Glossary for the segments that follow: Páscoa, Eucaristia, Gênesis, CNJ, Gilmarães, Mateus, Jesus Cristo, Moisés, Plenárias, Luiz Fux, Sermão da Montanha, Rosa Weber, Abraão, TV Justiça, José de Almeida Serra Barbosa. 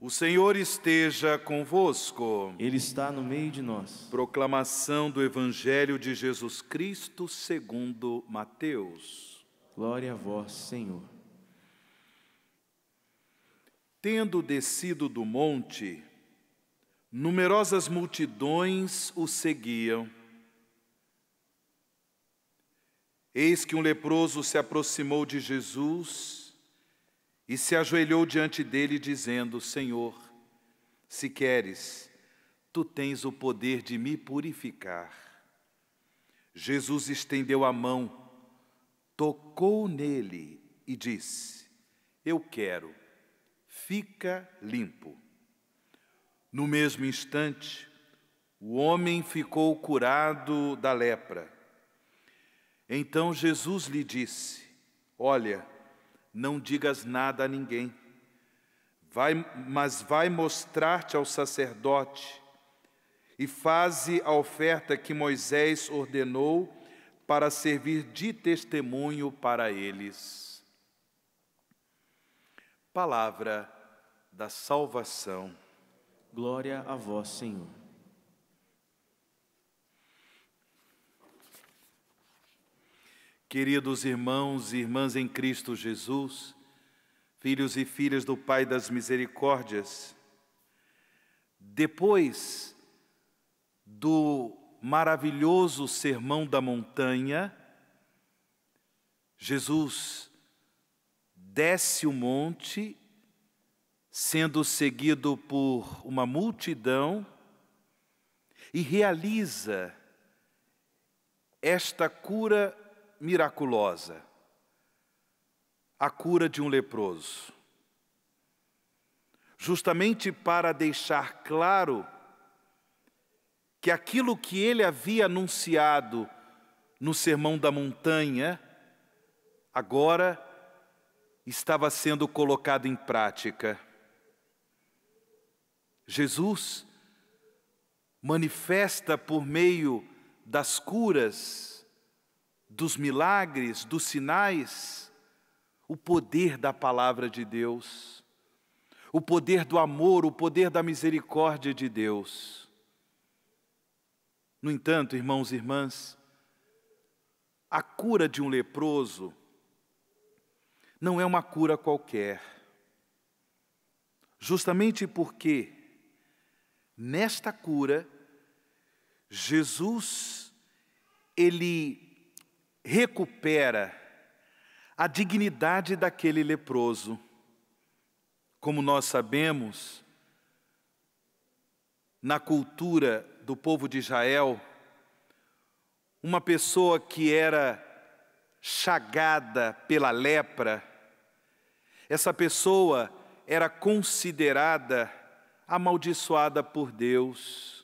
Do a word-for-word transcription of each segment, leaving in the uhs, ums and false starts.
O Senhor esteja convosco. Ele está no meio de nós. Proclamação do Evangelho de Jesus Cristo segundo Mateus. Glória a vós, Senhor. Tendo descido do monte, numerosas multidões o seguiam. Eis que um leproso se aproximou de Jesus e se ajoelhou diante dele, dizendo: Senhor, se queres, tu tens o poder de me purificar. Jesus estendeu a mão, tocou nele e disse: Eu quero, fica limpo. No mesmo instante, o homem ficou curado da lepra. Então Jesus lhe disse: Olha, não digas nada a ninguém, vai, mas vai mostrar-te ao sacerdote e faze a oferta que Moisés ordenou para servir de testemunho para eles. Palavra da salvação. Glória a vós, Senhor. Queridos irmãos e irmãs em Cristo Jesus, filhos e filhas do Pai das Misericórdias, depois do maravilhoso Sermão da Montanha, Jesus desce o monte, sendo seguido por uma multidão, e realiza esta cura miraculosa, a cura de um leproso, justamente para deixar claro que aquilo que ele havia anunciado no Sermão da Montanha, agora estava sendo colocado em prática. Jesus manifesta por meio das curas, dos milagres, dos sinais, o poder da palavra de Deus, o poder do amor, o poder da misericórdia de Deus. No entanto, irmãos e irmãs, a cura de um leproso não é uma cura qualquer, justamente porque nesta cura, Jesus, ele recupera a dignidade daquele leproso. Como nós sabemos, na cultura do povo de Israel, uma pessoa que era chagada pela lepra, essa pessoa era considerada amaldiçoada por Deus,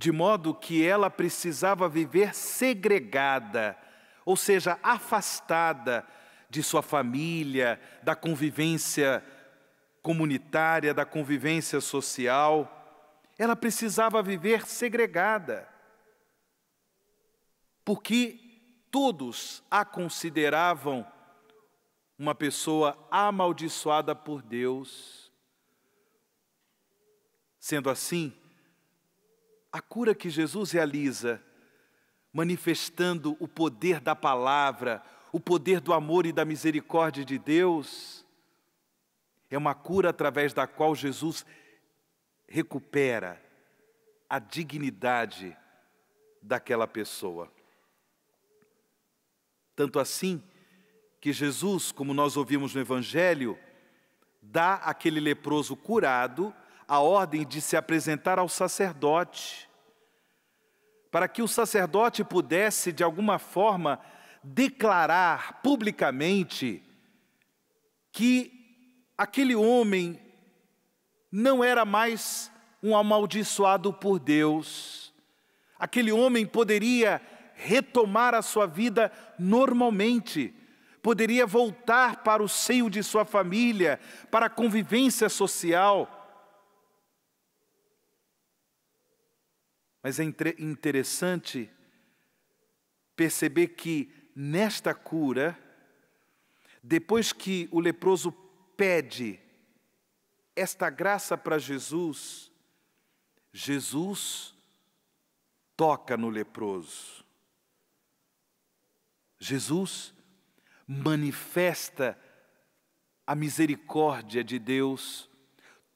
de modo que ela precisava viver segregada, ou seja, afastada de sua família, da convivência comunitária, da convivência social. Ela precisava viver segregada, porque todos a consideravam uma pessoa amaldiçoada por Deus. Sendo assim, a cura que Jesus realiza, manifestando o poder da palavra, o poder do amor e da misericórdia de Deus, é uma cura através da qual Jesus recupera a dignidade daquela pessoa. Tanto assim que Jesus, como nós ouvimos no Evangelho, dá àquele leproso curado a ordem de se apresentar ao sacerdote, para que o sacerdote pudesse, de alguma forma, declarar publicamente que aquele homem não era mais um amaldiçoado por Deus. Aquele homem poderia retomar a sua vida normalmente, poderia voltar para o seio de sua família, para a convivência social. Mas é interessante perceber que nesta cura Depois que o leproso pede esta graça para Jesus, Jesus toca no leproso. Jesus manifesta a misericórdia de Deus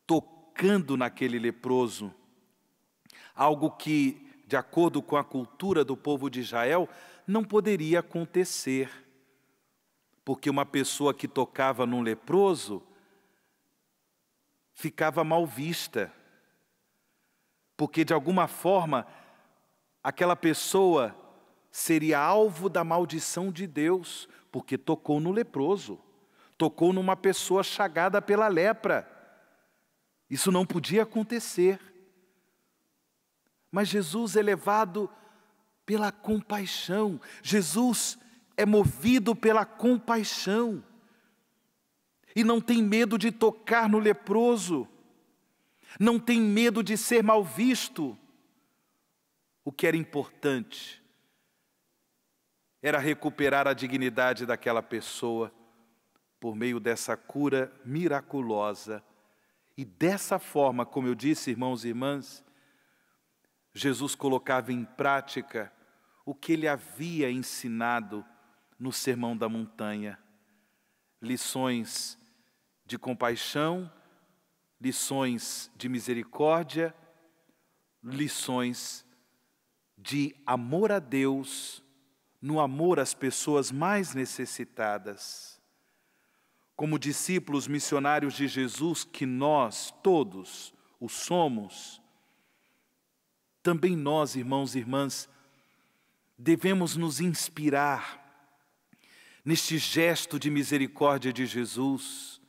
tocando naquele leproso. Algo que, de acordo com a cultura do povo de Israel, não poderia acontecer. Porque uma pessoa que tocava num leproso ficava mal vista. Porque, de alguma forma, aquela pessoa seria alvo da maldição de Deus, porque tocou no leproso, tocou numa pessoa chagada pela lepra. Isso não podia acontecer. Mas Jesus é levado pela compaixão. Jesus é movido pela compaixão e não tem medo de tocar no leproso, não tem medo de ser mal visto. O que era importante era recuperar a dignidade daquela pessoa por meio dessa cura miraculosa. E dessa forma, como eu disse, irmãos e irmãs, Jesus colocava em prática o que ele havia ensinado no Sermão da Montanha. Lições de compaixão, lições de misericórdia, lições de amor a Deus, no amor às pessoas mais necessitadas. Como discípulos missionários de Jesus, que nós todos o somos, também nós, irmãos e irmãs, devemos nos inspirar neste gesto de misericórdia de Jesus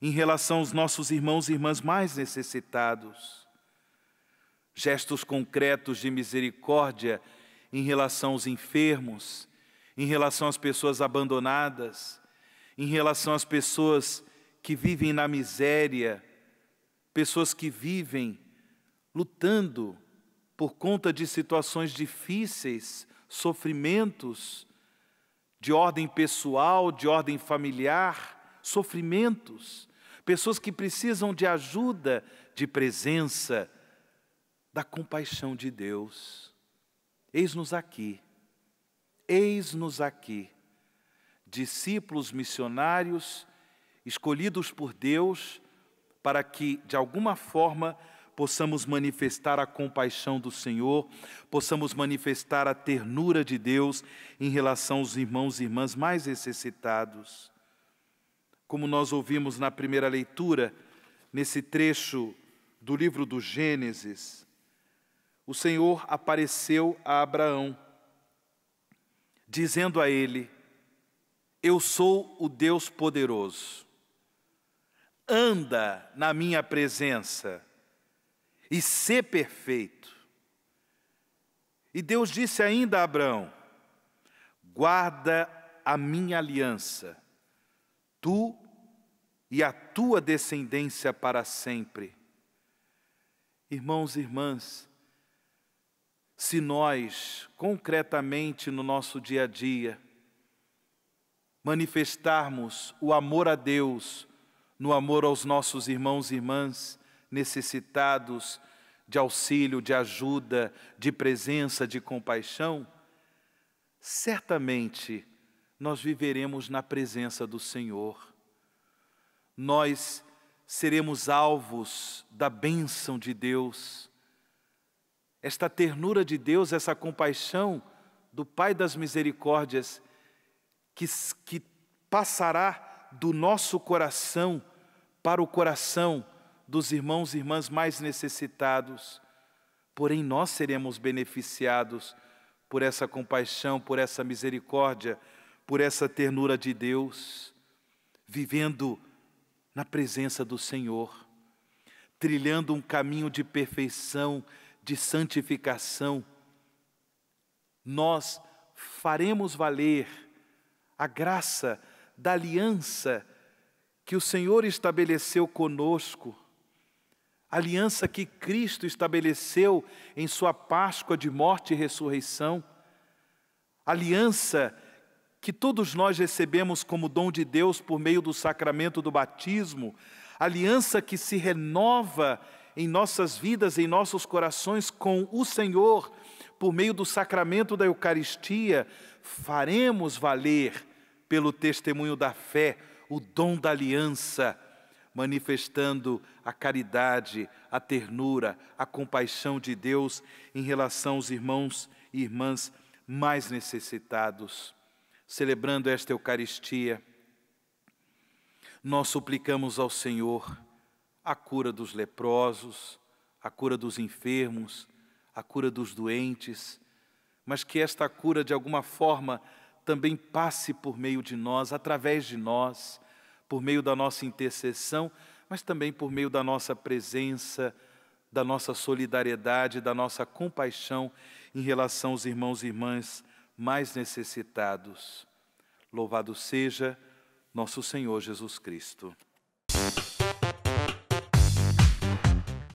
em relação aos nossos irmãos e irmãs mais necessitados. Gestos concretos de misericórdia em relação aos enfermos, em relação às pessoas abandonadas, em relação às pessoas que vivem na miséria, pessoas que vivem lutando por conta de situações difíceis, sofrimentos de ordem pessoal, de ordem familiar, sofrimentos, pessoas que precisam de ajuda, de presença, da compaixão de Deus. Eis-nos aqui, eis-nos aqui, discípulos missionários escolhidos por Deus para que, de alguma forma, possamos manifestar a compaixão do Senhor, possamos manifestar a ternura de Deus em relação aos irmãos e irmãs mais necessitados. Como nós ouvimos na primeira leitura, nesse trecho do livro do Gênesis, o Senhor apareceu a Abraão, dizendo a ele: eu sou o Deus poderoso, anda na minha presença e sê perfeito. E Deus disse ainda a Abraão: guarda a minha aliança, tu e a tua descendência para sempre. Irmãos e irmãs, se nós, concretamente no nosso dia a dia, manifestarmos o amor a Deus no amor aos nossos irmãos e irmãs necessitados de auxílio, de ajuda, de presença, de compaixão, certamente nós viveremos na presença do Senhor. Nós seremos alvos da bênção de Deus. Esta ternura de Deus, essa compaixão do Pai das Misericórdias, que, que passará do nosso coração para o coração dos irmãos e irmãs mais necessitados. Porém, nós seremos beneficiados por essa compaixão, por essa misericórdia, por essa ternura de Deus, vivendo na presença do Senhor, trilhando um caminho de perfeição, de santificação. Nós faremos valer a graça da aliança que o Senhor estabeleceu conosco, a aliança que Cristo estabeleceu em sua Páscoa de morte e ressurreição, a aliança que todos nós recebemos como dom de Deus por meio do sacramento do batismo, aliança que se renova em nossas vidas, em nossos corações com o Senhor, por meio do sacramento da Eucaristia, faremos valer pelo testemunho da fé o dom da aliança, manifestando a caridade, a ternura, a compaixão de Deus em relação aos irmãos e irmãs mais necessitados. Celebrando esta Eucaristia, nós suplicamos ao Senhor a cura dos leprosos, a cura dos enfermos, a cura dos doentes, mas que esta cura de alguma forma também passe por meio de nós, através de nós, por meio da nossa intercessão, mas também por meio da nossa presença, da nossa solidariedade, da nossa compaixão em relação aos irmãos e irmãs mais necessitados. Louvado seja nosso Senhor Jesus Cristo.